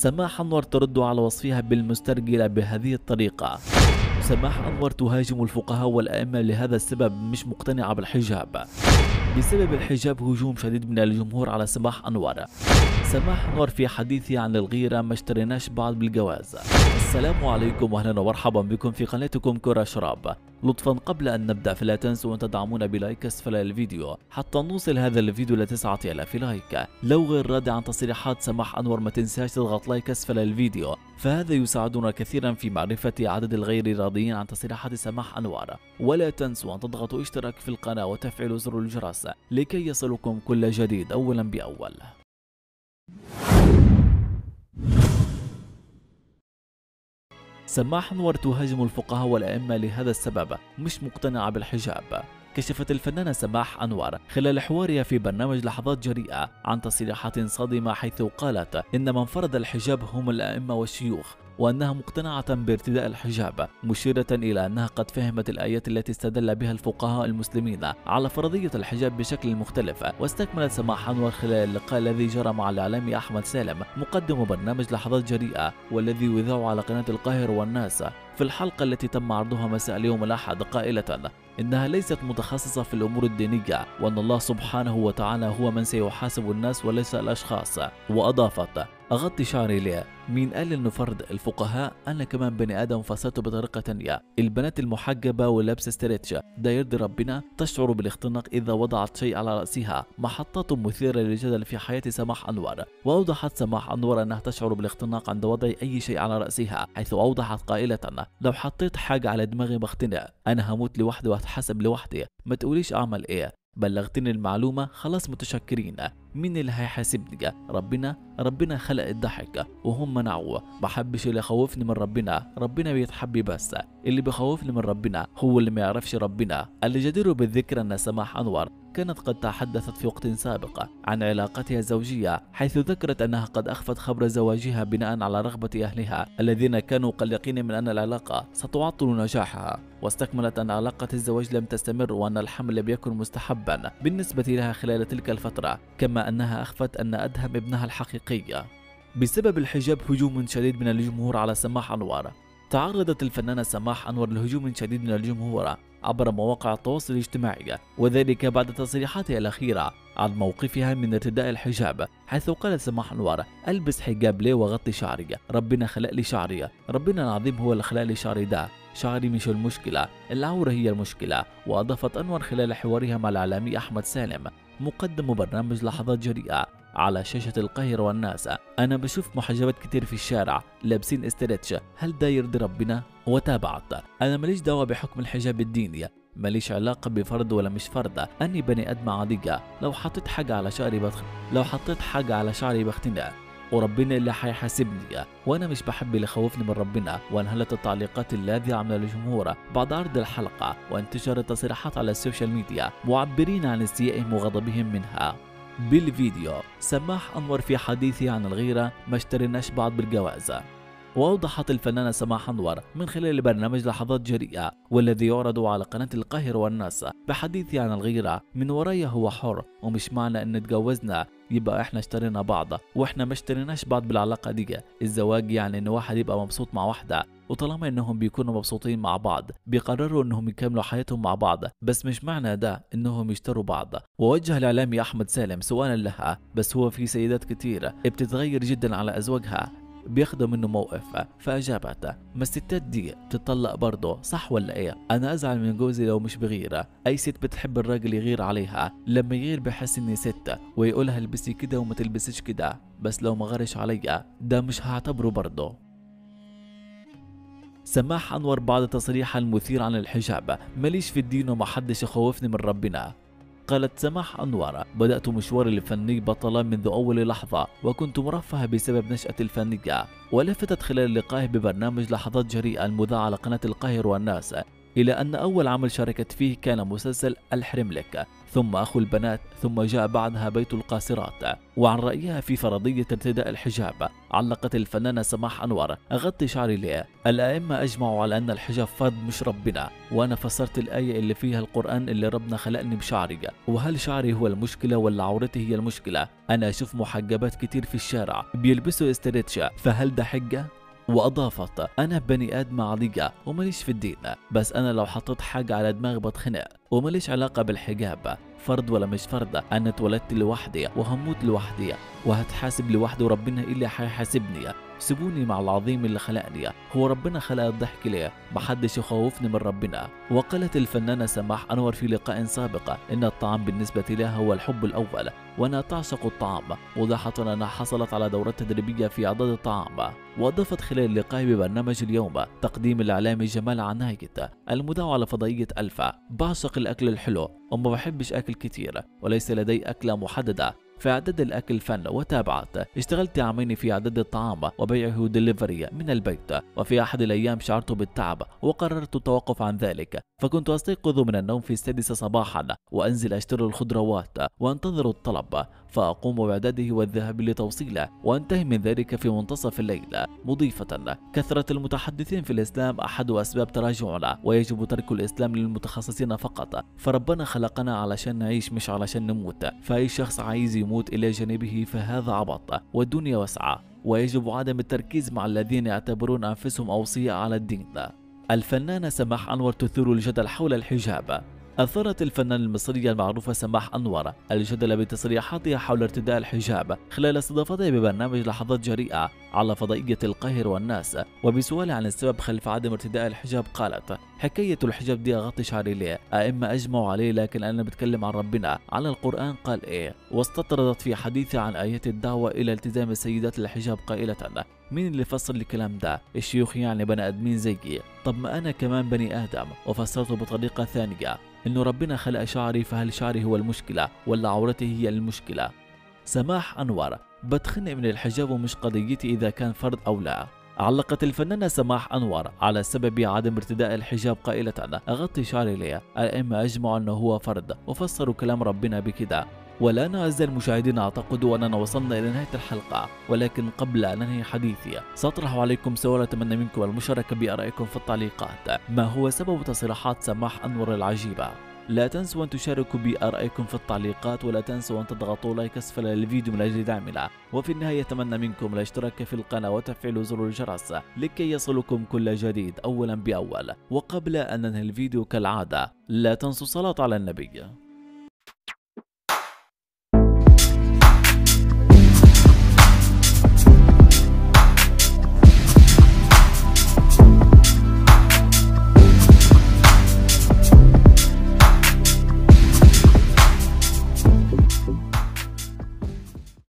سماح أنور ترد على وصفها بالمسترجلة بهذه الطريقة. سماح أنور تهاجم الفقهاء والأئمة لهذا السبب، مش مقتنعة بالحجاب. بسبب الحجاب هجوم شديد من الجمهور على سماح أنور. سماح أنور في حديثي عن الغيرة ما اشتريناش بعض بالجواز. السلام عليكم واهلا ومرحبا بكم في قناتكم كورة شراب. لطفا قبل أن نبدأ فلا تنسوا أن تدعمونا بلايك أسفل الفيديو حتى نوصل هذا الفيديو ل9,000 لايك. لو غير راضي عن تصريحات سماح أنور ما تنساش تضغط لايك أسفل الفيديو، فهذا يساعدنا كثيرا في معرفة عدد الغير راضيين عن تصريحات سماح أنور. ولا تنسوا أن تضغطوا اشتراك في القناة وتفعلوا زر الجرس لكي يصلكم كل جديد أولا بأول. سماح أنور تهاجم الفقهاء والأئمة لهذا السبب، مش مقتنعة بالحجاب. كشفت الفنانة سماح أنور خلال حوارها في برنامج لحظات جريئة عن تصريحات صادمة، حيث قالت إن من فرض الحجاب هم الأئمة والشيوخ، وأنها مقتنعة بارتداء الحجاب، مشيرة إلى أنها قد فهمت الآيات التي استدل بها الفقهاء المسلمين على فرضية الحجاب بشكل مختلف. واستكملت سماح أنور خلال اللقاء الذي جرى مع الإعلامي أحمد سالم مقدم برنامج لحظات جريئة والذي يذاع على قناة القاهرة والناس في الحلقة التي تم عرضها مساء اليوم الأحد، قائلة إنها ليست متخصصة في الأمور الدينية وأن الله سبحانه وتعالى هو من سيحاسب الناس وليس الأشخاص. وأضافت: أغطي شعري ليه؟ مين قال إنه فرض؟ الفقهاء، أنا كمان بني آدم فسرته بطريقة تانية. البنات المحجبة واللبس ستريتش ده يرضي ربنا؟ تشعر بالاختناق إذا وضعت شيء على رأسها. محطات مثيرة للجدل في حياة سماح أنور. وأوضحت سماح أنور أنها تشعر بالاختناق عند وضع أي شيء على رأسها، حيث أوضحت قائلة: لو حطيت حاجة على دماغي بختنق، أنا هموت لوحدي وأتحاسب لوحدي، ما تقوليش أعمل إيه. بلغتني المعلومة، خلاص متشكرين. مين اللي هيحاسبني؟ ربنا خلق الضحك وهم منعوه. ما حبش اللي يخوفني من ربنا بيتحبي، بس اللي بيخوفني من ربنا هو اللي ما يعرفش ربنا. الجدير بالذكر أن سماح أنور كانت قد تحدثت في وقت سابق عن علاقتها الزوجية، حيث ذكرت أنها قد أخفت خبر زواجها بناء على رغبة أهلها الذين كانوا قلقين من أن العلاقة ستعطل نجاحها. واستكملت أن علاقة الزواج لم تستمر وأن الحمل لم يكن مستحبا بالنسبة لها خلال تلك الفترة، كما أنها أخفت أن أدهم ابنها الحقيقي. بسبب الحجاب هجوم شديد من الجمهور على سماح أنور. تعرضت الفنانة سماح أنور لهجوم شديد من الجمهور عبر مواقع التواصل الاجتماعي، وذلك بعد تصريحاتها الأخيرة عن موقفها من ارتداء الحجاب، حيث قالت سماح أنور: ألبس حجاب ليه وأغطي شعري؟ ربنا خلق لي شعري، ربنا العظيم هو اللي خلق لي شعري ده، شعري مش المشكلة، العورة هي المشكلة. وأضافت أنور خلال حوارها مع الإعلامي أحمد سالم مقدم برنامج لحظات جريئة على شاشة القاهرة والناس: أنا بشوف محجبات كتير في الشارع لابسين استرتش، هل ده يرضي ربنا؟ وتابعت: أنا ماليش دعوة بحكم الحجاب الديني، ماليش علاقة بفرض ولا مش فرض، أني بني آدمة عادية، لو حطيت حاجة على شعري بختنق، وربنا اللي هيحاسبني، وأنا مش بحب اللي خوفني من ربنا. وانهلت التعليقات اللاذعة من الجمهور بعد عرض الحلقة، وانتشرت تصريحات على السوشيال ميديا معبرين عن استيائهم وغضبهم منها. بالفيديو سماح أنور في حديثه عن الغيرة ما اشتريناش بعض بالجواز. وأوضحت الفنانة سماح أنور من خلال برنامج لحظات جريئة والذي يعرض على قناة القاهرة والناس بحديثي عن الغيرة: من ورايا هو حر، ومش معنى أن اتجوزنا يبقى احنا اشترينا بعض، واحنا ما اشتريناش بعض بالعلاقة دي. الزواج يعني ان واحد يبقى مبسوط مع واحدة، وطالما انهم بيكونوا مبسوطين مع بعض بيقرروا انهم يكملوا حياتهم مع بعض، بس مش معنى ده انهم يشتروا بعض. ووجه الإعلامي أحمد سالم سؤالا لها: بس هو في سيدات كتير بتتغير جدا على أزواجها، بياخدوا منه موقف. فأجابت: ما الستات دي بتطلق برضه، صح ولا ايه؟ أنا أزعل من جوزي لو مش بغير. أي ست بتحب الراجل يغير عليها، لما يغير بحس إني ست ويقولها البسي كده وما تلبسيش كده، بس لو ما غيرش عليا ده مش هعتبره برضه. سماح أنور بعد تصريحها المثير عن الحجاب: ماليش في الدين ومحدش يخوفني من ربنا. قالت سماح أنور: بدأت مشواري الفني بطلا منذ أول لحظة، وكنت مرفهة بسبب نشأتي الفنية. ولفتت خلال لقائه ببرنامج لحظات جريئة المذاع على قناة القاهرة والناس إلى أن أول عمل شاركت فيه كان مسلسل الحرملك، ثم أخو البنات، ثم جاء بعدها بيت القاصرات. وعن رأيها في فرضية ارتداء الحجاب، علقت الفنانة سماح أنور: أغطي شعري ليه؟ الأئمة أجمعوا على أن الحجاب فرض مش ربنا، وأنا فسرت الآية اللي فيها القرآن اللي ربنا خلقني بشعري، وهل شعري هو المشكلة ولا عورتي هي المشكلة؟ أنا أشوف محجبات كتير في الشارع بيلبسوا استريتشا، فهل ده حجة؟ وأضافت: أنا بني آدمة عادية ومليش في الدين، بس أنا لو حطيت حاجة على دماغي بتخنق، ومليش علاقة بالحجاب فرض ولا مش فرض. أنا اتولدت لوحدي وهموت لوحدي وهتحاسب لوحدي، وربنا إلا حيحاسبني. سيبوني مع العظيم اللي خلقني، هو ربنا خلق الضحك ليه؟ محدش يخوفني من ربنا. وقالت الفنانة سماح أنور في لقاء سابق إن الطعام بالنسبة لها هو الحب الأول، وأنا تعشق الطعام، وضاحة أنها حصلت على دورات تدريبية في إعداد الطعام. وأضافت خلال اللقاء ببرنامج اليوم تقديم الإعلامي جمال عنايت المدعو على فضائية ألفا: بعشق الأكل الحلو وما بحبش أكل كتير، وليس لدي أكلة محددة، في إعداد الأكل فن. وتابعت: اشتغلت عامين في إعداد الطعام وبيعه دليفري من البيت، وفي أحد الأيام شعرت بالتعب وقررت التوقف عن ذلك، فكنت أستيقظ من النوم في 6 صباحا وأنزل أشتري الخضروات وأنتظر الطلب، فأقوم بإعداده والذهاب لتوصيله، وأنتهي من ذلك في منتصف الليل. مضيفة: كثرة المتحدثين في الإسلام أحد أسباب تراجعنا، ويجب ترك الإسلام للمتخصصين فقط، فربنا خلقنا علشان نعيش مش علشان نموت، فأي شخص عايز يموت إلى جانبه فهذا عبط، والدنيا واسعة، ويجب عدم التركيز مع الذين يعتبرون أنفسهم أوصياء على الدين. الفنانة سماح أنور تثير الجدل حول الحجاب. أثارت الفنانة المصرية المعروفة سماح أنور الجدل بتصريحاتها حول ارتداء الحجاب خلال استضافتها ببرنامج لحظات جريئة على فضائية القاهرة والناس. وبسؤال عن السبب خلف عدم ارتداء الحجاب قالت: حكاية الحجاب دي أغطي شعري ليه؟ أئمة أجمعوا عليه، لكن أنا بتكلم عن ربنا، على القرآن قال إيه؟ واستطردت في حديثها عن آيات الدعوة إلى التزام السيدات الحجاب قائلة: مين اللي فسر الكلام ده؟ الشيوخ يعني بني آدمين زيي، طب ما أنا كمان بني آدم، وفسرته بطريقة ثانية، إنه ربنا خلق شعري، فهل شعري هو المشكلة ولا عورتي هي المشكلة؟ سماح أنور: بتخنق من الحجاب ومش قضيتي إذا كان فرض أو لا. علقت الفنانة سماح أنور على سبب عدم ارتداء الحجاب قائلة: أغطي شعري ليه؟ الأئمة أجمعوا أنه هو فرض، وفسروا كلام ربنا بكده. والآن أعزائي المشاهدين أعتقد أننا وصلنا إلى نهاية الحلقة، ولكن قبل أن أنهي حديثي سأطرح عليكم سؤال أتمنى منكم المشاركة بآرائكم في التعليقات: ما هو سبب تصريحات سماح أنور العجيبة؟ لا تنسوا أن تشاركوا بآرائكم في التعليقات، ولا تنسوا أن تضغطوا لايك أسفل الفيديو من أجل دعمنا. وفي النهاية أتمنى منكم الاشتراك في القناة وتفعيل زر الجرس لكي يصلكم كل جديد أولا بأول. وقبل أن ننهي الفيديو كالعادة لا تنسوا الصلاة على النبي.